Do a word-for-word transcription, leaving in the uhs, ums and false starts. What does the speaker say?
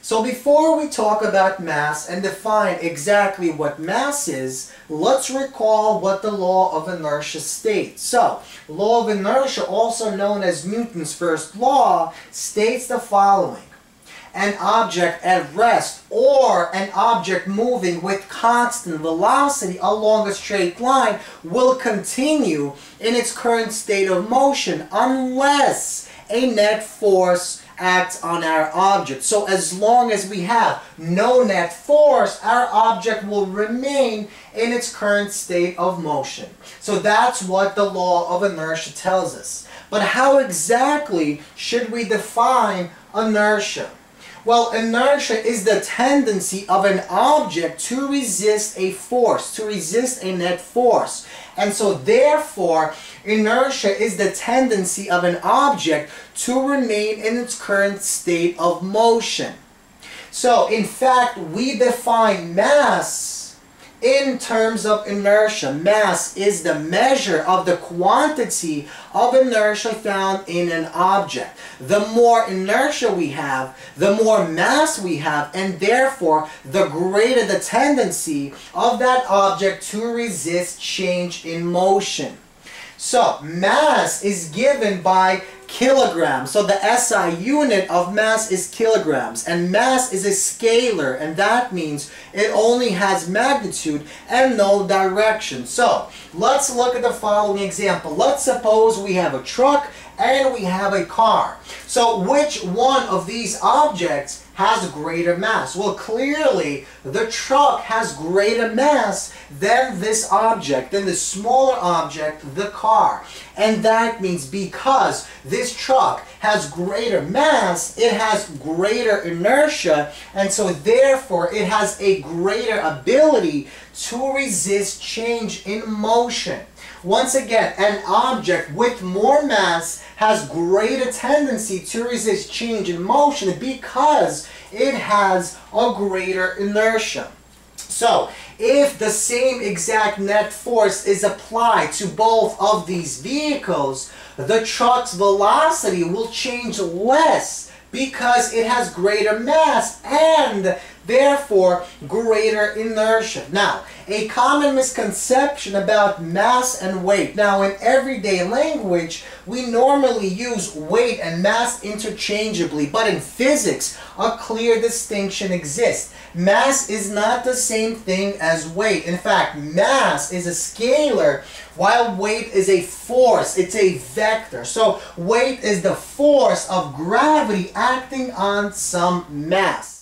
So before we talk about mass and define exactly what mass is, let's recall what the law of inertia states. So, law of inertia, also known as Newton's first law, states the following. An object at rest or an object moving with constant velocity along a straight line will continue in its current state of motion unless a net force acts on our object. So as long as we have no net force, our object will remain in its current state of motion. So that's what the law of inertia tells us. But how exactly should we define inertia? Well, inertia is the tendency of an object to resist a force, to resist a net force. And so therefore, inertia is the tendency of an object to remain in its current state of motion. So in fact, we define mass in terms of inertia. Mass is the measure of the quantity of inertia found in an object. The more inertia we have, the more mass we have, and therefore the greater the tendency of that object to resist change in motion. So mass is given by kilograms. So the S I unit of mass is kilograms, and mass is a scalar, and that means it only has magnitude and no direction. So let's look at the following example. Let's suppose we have a truck and we have a car. So which one of these objects has greater mass? Well, clearly the truck has greater mass than this object, than the smaller object, the car. And that means because this truck has greater mass, it has greater inertia, and so therefore it has a greater ability to resist change in motion. Once again, an object with more mass has greater tendency to resist change in motion because it has a greater inertia. So, if the same exact net force is applied to both of these vehicles, the truck's velocity will change less because it has greater mass and therefore greater inertia. Now, a common misconception about mass and weight. Now, in everyday language, we normally use weight and mass interchangeably, but in physics, a clear distinction exists. Mass is not the same thing as weight. In fact, mass is a scalar, while weight is a force, it's a vector. So, weight is the force of gravity acting on some mass.